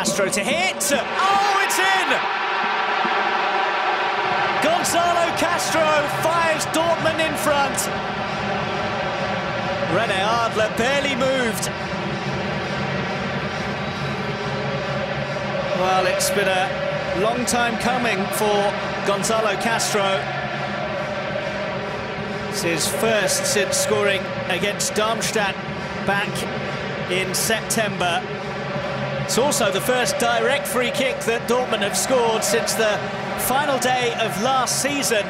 Castro to hit. Oh, it's in! Gonzalo Castro fires Dortmund in front. René Adler barely moved. Well, it's been a long time coming for Gonzalo Castro. It's his first since scoring against Darmstadt back in September. It's also the first direct free kick that Dortmund have scored since the final day of last season.